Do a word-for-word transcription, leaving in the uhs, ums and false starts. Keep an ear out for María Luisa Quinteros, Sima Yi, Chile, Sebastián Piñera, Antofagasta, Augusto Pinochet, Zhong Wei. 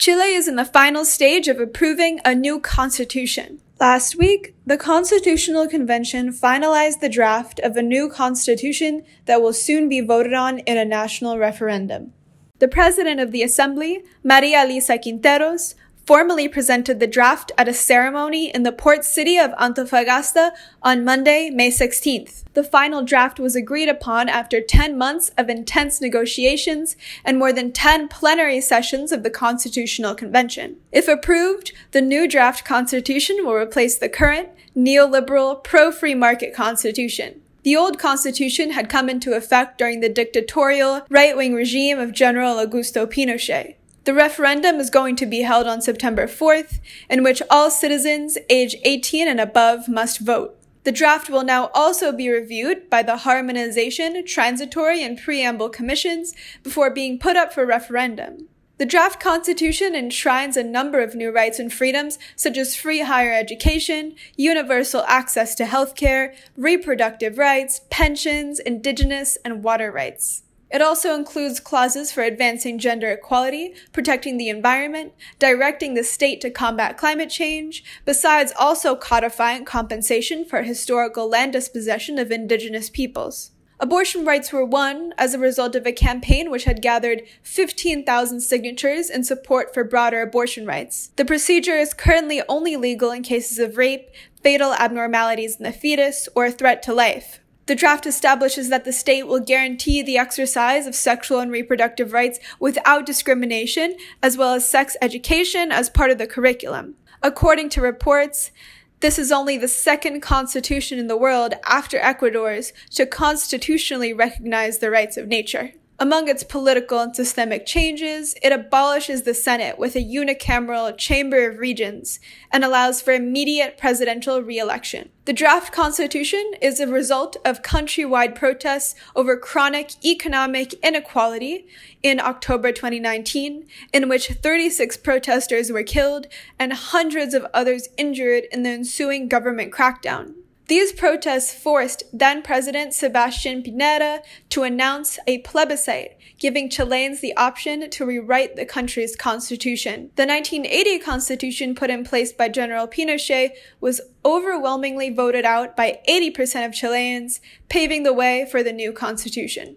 Chile is in the final stage of approving a new constitution. Last week, the Constitutional Convention finalized the draft of a new constitution that will soon be voted on in a national referendum. The President of the Assembly, María Luisa Quinteros, formally presented the draft at a ceremony in the port city of Antofagasta on Monday, May sixteenth. The final draft was agreed upon after ten months of intense negotiations and more than ten plenary sessions of the Constitutional Convention. If approved, the new draft constitution will replace the current, neoliberal, pro-free market constitution. The old constitution had come into effect during the dictatorial, right-wing regime of General Augusto Pinochet. The referendum is going to be held on September fourth, in which all citizens age eighteen and above must vote. The draft will now also be reviewed by the Harmonization, Transitory, and Preamble Commissions before being put up for referendum. The draft constitution enshrines a number of new rights and freedoms, such as free higher education, universal access to healthcare, reproductive rights, pensions, indigenous, and water rights. It also includes clauses for advancing gender equality, protecting the environment, directing the state to combat climate change, besides also codifying compensation for historical land dispossession of indigenous peoples. Abortion rights were won as a result of a campaign which had gathered fifteen thousand signatures in support for broader abortion rights. The procedure is currently only legal in cases of rape, fatal abnormalities in the fetus, or a threat to life. The draft establishes that the state will guarantee the exercise of sexual and reproductive rights without discrimination, as well as sex education as part of the curriculum. According to reports, this is only the second constitution in the world after Ecuador's to constitutionally recognize the rights of nature. Among its political and systemic changes, it abolishes the Senate with a unicameral Chamber of Regents and allows for immediate presidential re-election. The draft constitution is a result of countrywide protests over chronic economic inequality in October twenty nineteen, in which thirty-six protesters were killed and hundreds of others injured in the ensuing government crackdown. These protests forced then-President Sebastián Piñera to announce a plebiscite, giving Chileans the option to rewrite the country's constitution. The nineteen eighty constitution put in place by General Pinochet was overwhelmingly voted out by eighty percent of Chileans, paving the way for the new constitution.